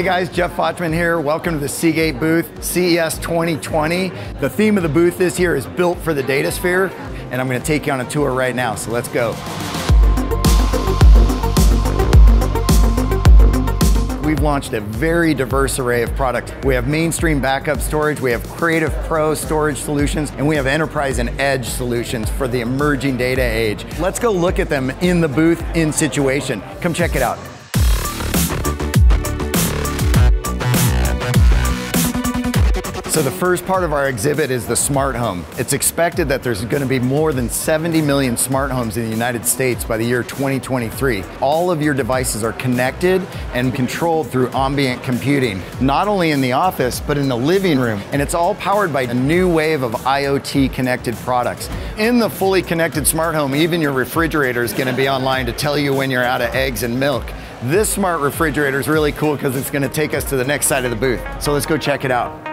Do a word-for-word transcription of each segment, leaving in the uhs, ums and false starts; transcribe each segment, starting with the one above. Hey guys, Jeff Fochtman here. Welcome to the Seagate booth, C E S twenty twenty. The theme of the booth this year is built for the data sphere, and I'm gonna take you on a tour right now, so let's go. We've launched a very diverse array of products. We have mainstream backup storage, we have Creative Pro storage solutions, and we have enterprise and edge solutions for the emerging data age. Let's go look at them in the booth, in situation. Come check it out. So the first part of our exhibit is the smart home. It's expected that there's going to be more than seventy million smart homes in the United States by the year twenty twenty-three. All of your devices are connected and controlled through ambient computing, not only in the office, but in the living room. And it's all powered by a new wave of IoT connected products. In the fully connected smart home, even your refrigerator is going to be online to tell you when you're out of eggs and milk. This smart refrigerator is really cool because it's going to take us to the next side of the booth. So let's go check it out.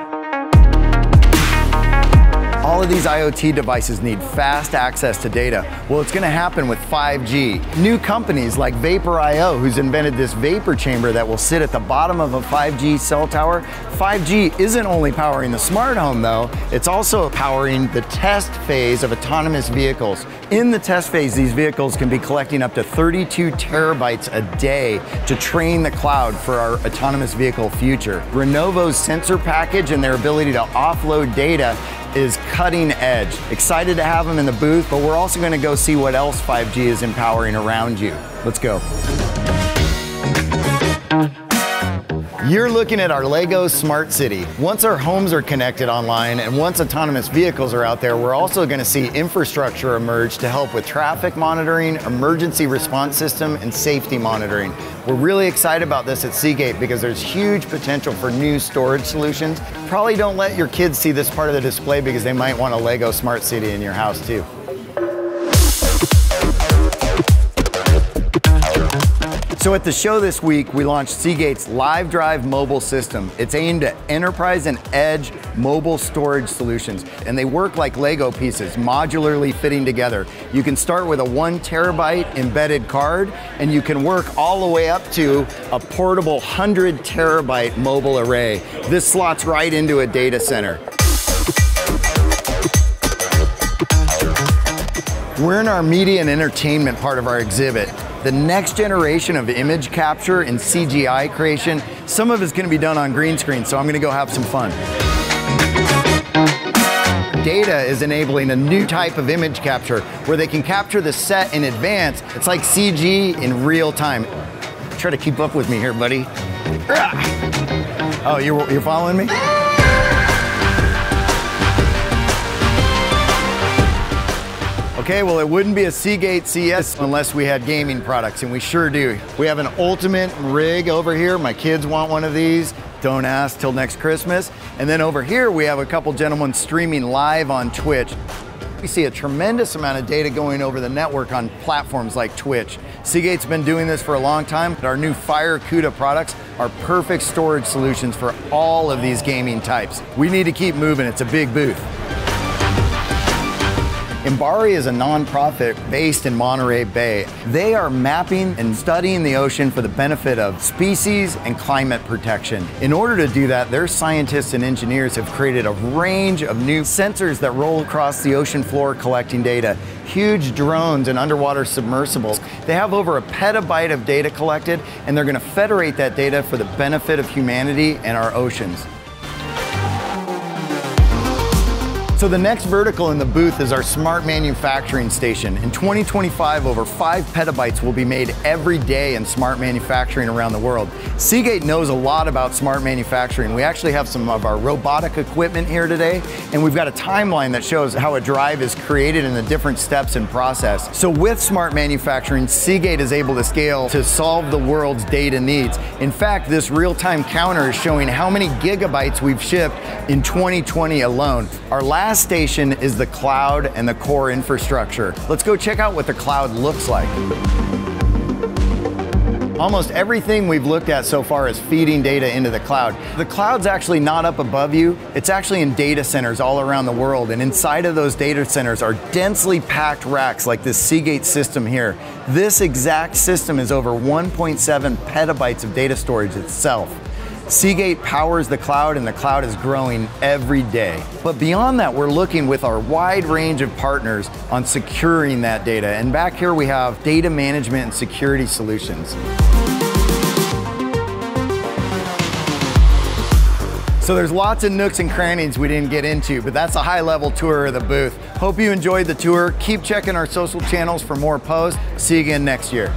All of these IoT devices need fast access to data. Well, it's gonna happen with five G. New companies like Vapor dot I O, who's invented this vapor chamber that will sit at the bottom of a five G cell tower. five G isn't only powering the smart home though, it's also powering the test phase of autonomous vehicles. In the test phase, these vehicles can be collecting up to thirty-two terabytes a day to train the cloud for our autonomous vehicle future. Renovo's sensor package and their ability to offload data is cutting edge. Excited to have them in the booth, but we're also going to go see what else five G is empowering around you. Let's go. You're looking at our LEGO Smart City. Once our homes are connected online and once autonomous vehicles are out there, we're also going to see infrastructure emerge to help with traffic monitoring, emergency response system, and safety monitoring. We're really excited about this at Seagate because there's huge potential for new storage solutions. Probably don't let your kids see this part of the display because they might want a LEGO Smart City in your house too. So at the show this week, we launched Seagate's Lyve Drive mobile system. It's aimed at enterprise and edge mobile storage solutions, and they work like Lego pieces, modularly fitting together. You can start with a one terabyte embedded card, and you can work all the way up to a portable one hundred terabyte mobile array. This slots right into a data center. We're in our media and entertainment part of our exhibit. The next generation of image capture and C G I creation, some of it's going to be done on green screen, so I'm going to go have some fun. Data is enabling a new type of image capture where they can capture the set in advance. It's like C G in real time. Try to keep up with me here, buddy. Oh, you're, you're following me? Okay, well it wouldn't be a Seagate C E S unless we had gaming products, and we sure do. We have an ultimate rig over here. My kids want one of these. Don't ask till next Christmas. And then over here we have a couple gentlemen streaming live on Twitch. We see a tremendous amount of data going over the network on platforms like Twitch. Seagate's been doing this for a long time. Our new FireCuda products are perfect storage solutions for all of these gaming types. We need to keep moving. It's a big booth. MBARI is a nonprofit based in Monterey Bay. They are mapping and studying the ocean for the benefit of species and climate protection. In order to do that, their scientists and engineers have created a range of new sensors that roll across the ocean floor collecting data. Huge drones and underwater submersibles. They have over a petabyte of data collected, and they're going to federate that data for the benefit of humanity and our oceans. So the next vertical in the booth is our smart manufacturing station. In twenty twenty-five, over five petabytes will be made every day in smart manufacturing around the world. Seagate knows a lot about smart manufacturing. We actually have some of our robotic equipment here today, and we've got a timeline that shows how a drive is created and the different steps and process. So with smart manufacturing, Seagate is able to scale to solve the world's data needs. In fact, this real-time counter is showing how many gigabytes we've shipped in twenty twenty alone. Our last Last station is the cloud and the core infrastructure. Let's go check out what the cloud looks like. Almost everything we've looked at so far is feeding data into the cloud. The cloud's actually not up above you, it's actually in data centers all around the world, and inside of those data centers are densely packed racks like this Seagate system here. This exact system is over one point seven petabytes of data storage itself. Seagate powers the cloud, and the cloud is growing every day. But beyond that, we're looking with our wide range of partners on securing that data. And back here we have data management and security solutions. So there's lots of nooks and crannies we didn't get into, but that's a high-level tour of the booth. Hope you enjoyed the tour. Keep checking our social channels for more posts. See you again next year.